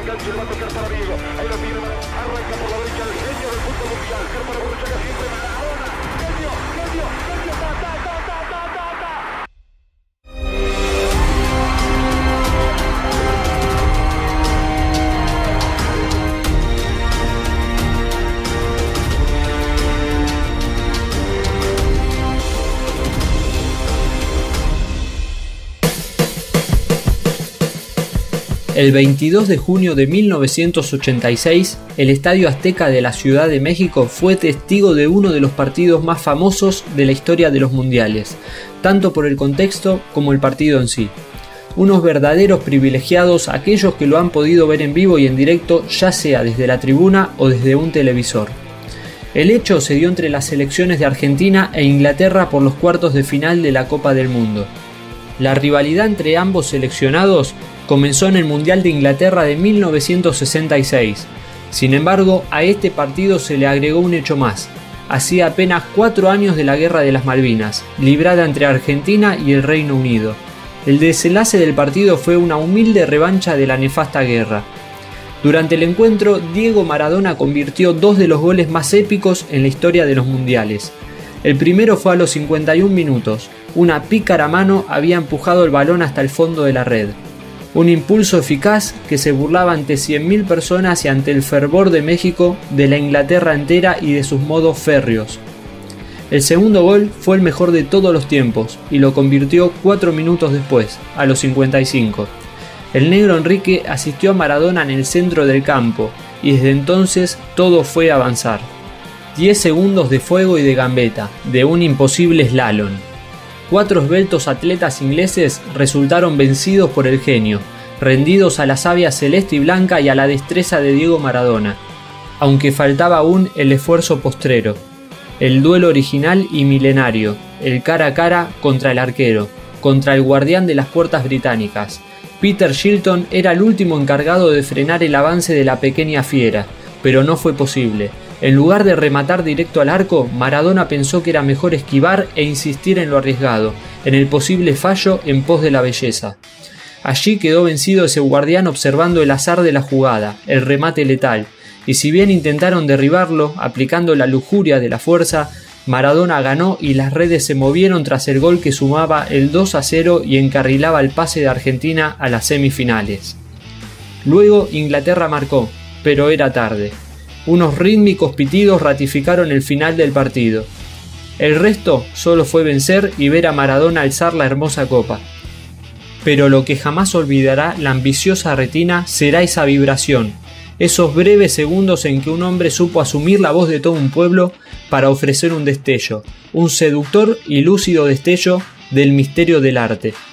enganche, va a tocar para Diego. Ahí lo tiene, arranca por la derecha el genio del fútbol mundial. Germán Borruchaga siempre Maradona. Genio, ta. El 22 de junio de 1986, el Estadio Azteca de la Ciudad de México fue testigo de uno de los partidos más famosos de la historia de los mundiales, tanto por el contexto como el partido en sí. Unos verdaderos privilegiados aquellos que lo han podido ver en vivo y en directo, ya sea desde la tribuna o desde un televisor. El hecho se dio entre las selecciones de Argentina e Inglaterra por los cuartos de final de la Copa del Mundo. La rivalidad entre ambos seleccionados comenzó en el Mundial de Inglaterra de 1966. Sin embargo, a este partido se le agregó un hecho más. Hacía apenas 4 años de la Guerra de las Malvinas, librada entre Argentina y el Reino Unido. El desenlace del partido fue una humilde revancha de la nefasta guerra. Durante el encuentro, Diego Maradona convirtió 2 de los goles más épicos en la historia de los mundiales. El primero fue a los 51 minutos. Una pícara mano había empujado el balón hasta el fondo de la red. Un impulso eficaz que se burlaba ante 100.000 personas y ante el fervor de México, de la Inglaterra entera y de sus modos férreos. El segundo gol fue el mejor de todos los tiempos y lo convirtió 4 minutos después, a los 55. El negro Enrique asistió a Maradona en el centro del campo y desde entonces todo fue avanzar. 10 segundos de fuego y de gambeta, de un imposible slalom. 4 esbeltos atletas ingleses resultaron vencidos por el genio, rendidos a la savia celeste y blanca y a la destreza de Diego Maradona, aunque faltaba aún el esfuerzo postrero, el duelo original y milenario, el cara a cara contra el arquero, contra el guardián de las puertas británicas. Peter Shilton era el último encargado de frenar el avance de la pequeña fiera, pero no fue posible. En lugar de rematar directo al arco, Maradona pensó que era mejor esquivar e insistir en lo arriesgado, en el posible fallo en pos de la belleza. Allí quedó vencido ese guardián observando el azar de la jugada, el remate letal, y si bien intentaron derribarlo, aplicando la lujuria de la fuerza, Maradona ganó y las redes se movieron tras el gol que sumaba el 2-0 y encarrilaba el pase de Argentina a las semifinales. Luego Inglaterra marcó, pero era tarde. Unos rítmicos pitidos ratificaron el final del partido. El resto solo fue vencer y ver a Maradona alzar la hermosa copa. Pero lo que jamás olvidará la ambiciosa retina será esa vibración, esos breves segundos en que un hombre supo asumir la voz de todo un pueblo para ofrecer un destello, un seductor y lúcido destello del misterio del arte.